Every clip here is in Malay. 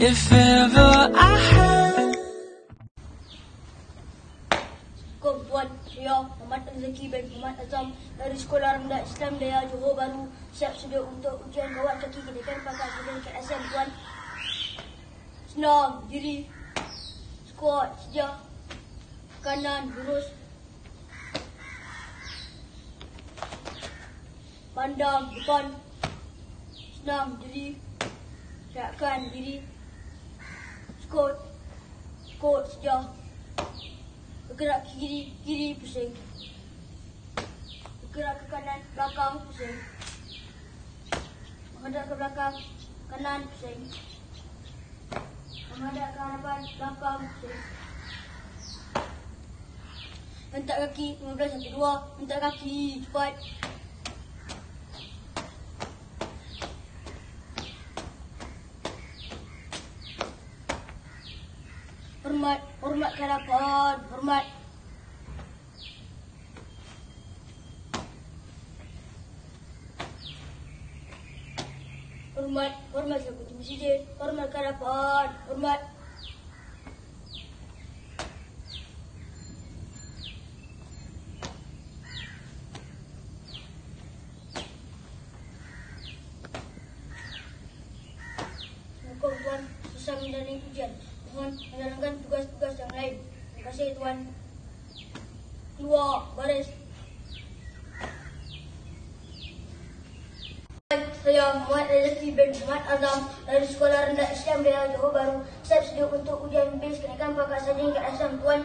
if ever I had. Kumpulan saya Muhammad Ali Zaki bin Muhammad Azam dari Sekolah Rendah Islam Jaya Johor Baru siap sedia untuk ujian bawaan kaki kedekan pakar bidang keasaan tuan. Senam diri, squat sedia, kanan lurus, pandang depan, senam diri, gerakkan diri, squat sedia. Bergerak ke kiri, kiri pusing. Bergerak ke kanan, belakang pusing. Menghadap ke belakang, kanan pusing. Menghadap ke hadapan, belakang pusing. Hentak kaki, 15-12. Hentak kaki, cepat. Hormat, hormat ke hadapan, hormat. Hormat, hormat seperti presiden, hormat ke hadapan, hormat. Semoga tuan susah menjalani ujian. Mohon menjalankan tugas-tugas yang lain. Terima kasih tuan. Keluar baris. Saya Muhammad Ali Zaki bin Muhammad Azam dari Sekolah Rendah Islam Jaya Johor Baru siap sedia untuk ujian base kenaikan pakar saling ke asam tuan.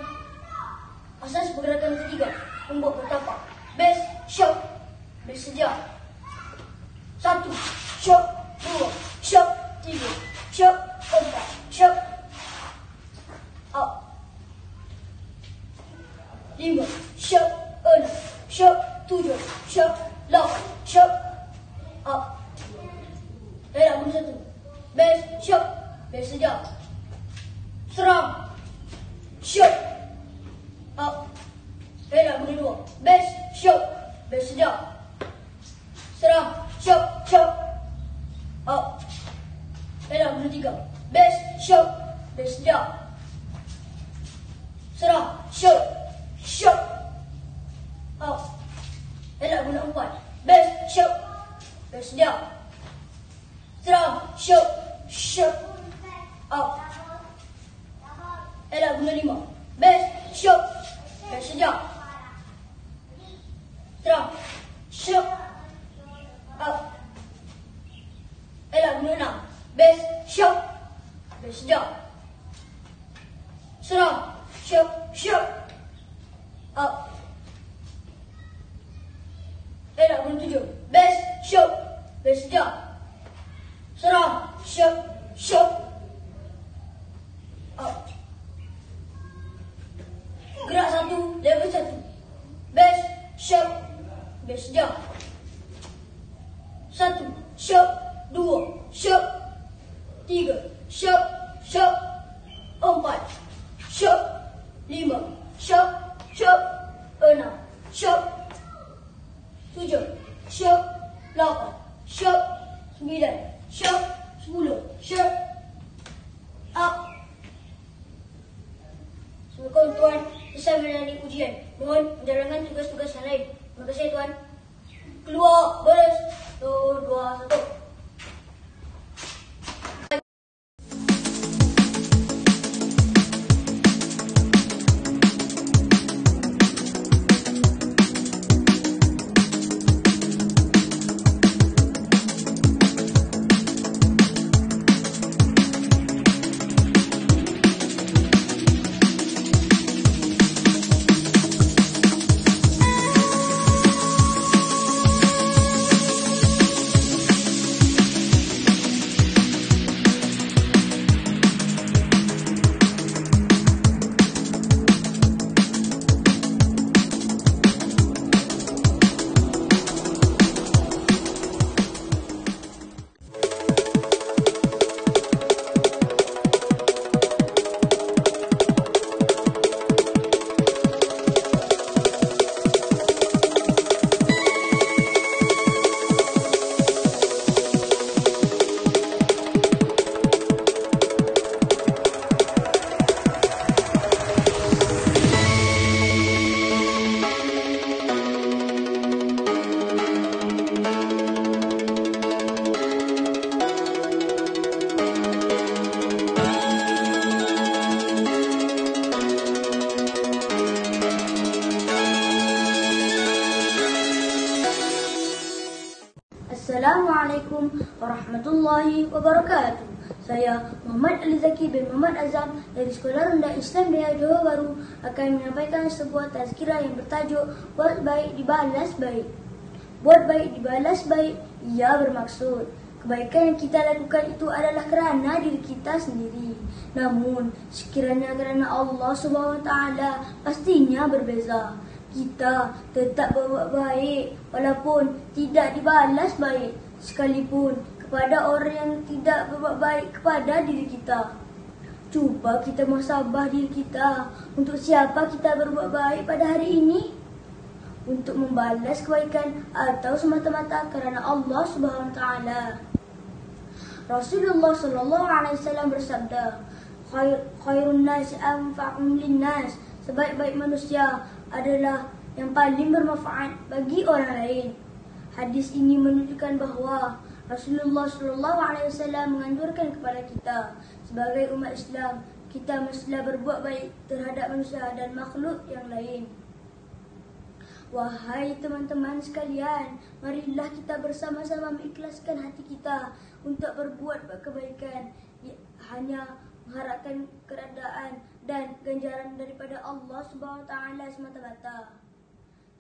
Asas pergerakan ketiga, membuat bertapak. Base, shock, base sedia. 1, shock, 2, shock, 3, shock, 4, shock. 5, shock, 6, shock, 7, shock, 8, shock, up. Saya nak guna 1. Base, shock, base sedia. Serang, shock, up. Saya nak guna 2. Base, shock, base sedia. Serang, shock, shock, up. Saya nak guna 3. Base, shock, base sedia. Serang, shock, shock, out. Saya nak guna 4. Base, shock, base sedia. Serang, shock, shock, out. Saya nak guna 5. Base, shock, base sedia. Serang, shock, out. Saya nak guna 6. Base, shock, base sedia. Serang, shock, shock, up. Saya nak guna 7. Base, shock, base sedia. Serang, shock, shock, up. Gerak 1, level 1. Base, shock, base sedia. 1, shock, 2, shock, 3, shock, shock, 4, shock, 5, shock, shock, 6, shock, 7, shock, 8, shock, 9, shock, 10, shock, up. Semoga tuan selesai menjalani ujian. Mohon menjalankan tugas-tugas yang lain. Terima kasih tuan. Keluar baris. 2, 2, 1. warahmatullahi wabarakatuh. Saya Muhammad Ali Zaki bin Muhammad Azam dari Sekolah Rendah Islam Jaya Johor Baru akan menyampaikan sebuah tazkirah yang bertajuk Buat Baik Dibalas Baik. Buat baik dibalas baik, ia bermaksud kebaikan yang kita lakukan itu adalah kerana diri kita sendiri. Namun, sekiranya kerana Allah Subhanahu Wa Taala pastinya berbeza. Kita tetap berbuat baik walaupun tidak dibalas baik, sekalipun kepada orang yang tidak berbuat baik kepada diri kita. Cuba kita muhasabah diri kita, untuk siapa kita berbuat baik pada hari ini? Untuk membalas kebaikan atau semata-mata kerana Allah Subhanahu Wa Taala. Rasulullah Sallallahu Alaihi Wasallam bersabda, "Khairun nas anfa'um linnas." Sebaik-baik manusia adalah yang paling bermanfaat bagi orang lain. Hadis ini menunjukkan bahawa Rasulullah Sallallahu Alaihi Wasallam menganjurkan kepada kita sebagai umat Islam, kita mestilah berbuat baik terhadap manusia dan makhluk yang lain. Wahai teman-teman sekalian, marilah kita bersama-sama mengikhlaskan hati kita untuk berbuat kebaikan, hanya mengharapkan keredaan dan ganjaran daripada Allah Subhanahu Wa Taala semata-mata.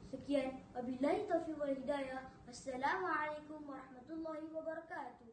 Sekian, wabillahi taufiq wal hidayah. Wassalamualaikum warahmatullahi wabarakatuh.